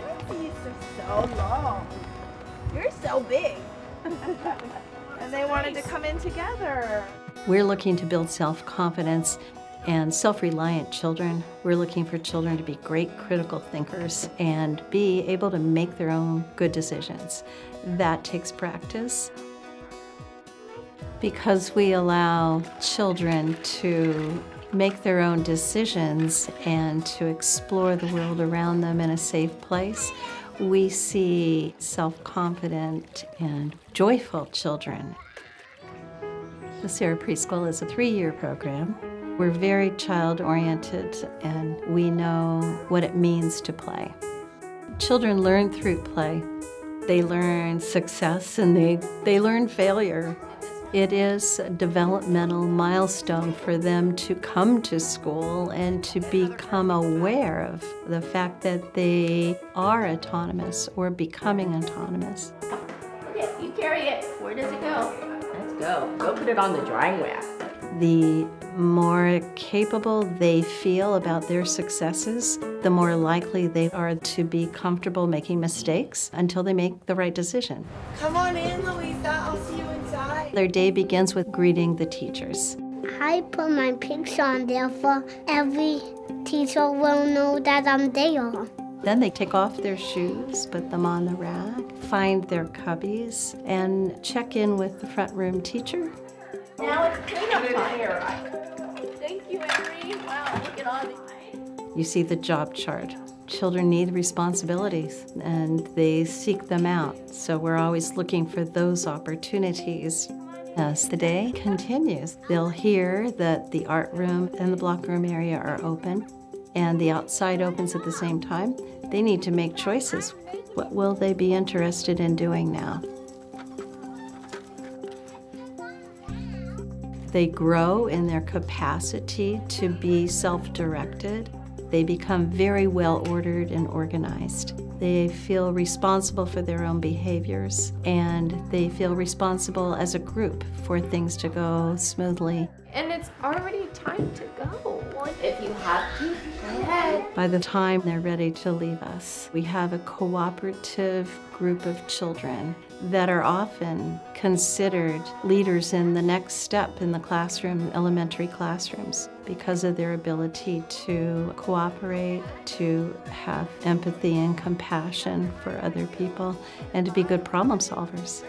haven't seen you for so long. You're so big. And they wanted to come in together. We're looking to build self-confidence and self-reliant children. We're looking for children to be great critical thinkers and be able to make their own good decisions. That takes practice. Because we allow children to make their own decisions and to explore the world around them in a safe place, we see self-confident and joyful children. The Serra Preschool is a 3-year program. We're very child-oriented, and we know what it means to play. Children learn through play. They learn success and they learn failure. It is a developmental milestone for them to come to school and to become aware of the fact that they are autonomous or becoming autonomous. Okay, you carry it. Where does it go? Let's go. Go put it on the drying rack. The more capable they feel about their successes, the more likely they are to be comfortable making mistakes until they make the right decision. Come on in, Louisa. I'll see you. Their day begins with greeting the teachers. I put my picture on there for every teacher will know that I'm there. Then they take off their shoes, put them on the rack, find their cubbies, and check in with the front room teacher. Now it's peanut butter. Thank you, Emery. Wow, look at all these. You see the job chart. Children need responsibilities, and they seek them out. So we're always looking for those opportunities. As the day continues, they'll hear that the art room and the block room area are open, and the outside opens at the same time. They need to make choices. What will they be interested in doing now? They grow in their capacity to be self-directed. They become very well-ordered and organized. They feel responsible for their own behaviors, and they feel responsible as a group for things to go smoothly. And it's already time to go. If you have to, go ahead. By the time they're ready to leave us, we have a cooperative group of children that are often considered leaders in the next step in the classroom, elementary classrooms, because of their ability to cooperate, to have empathy and compassion for other people, and to be good problem solvers.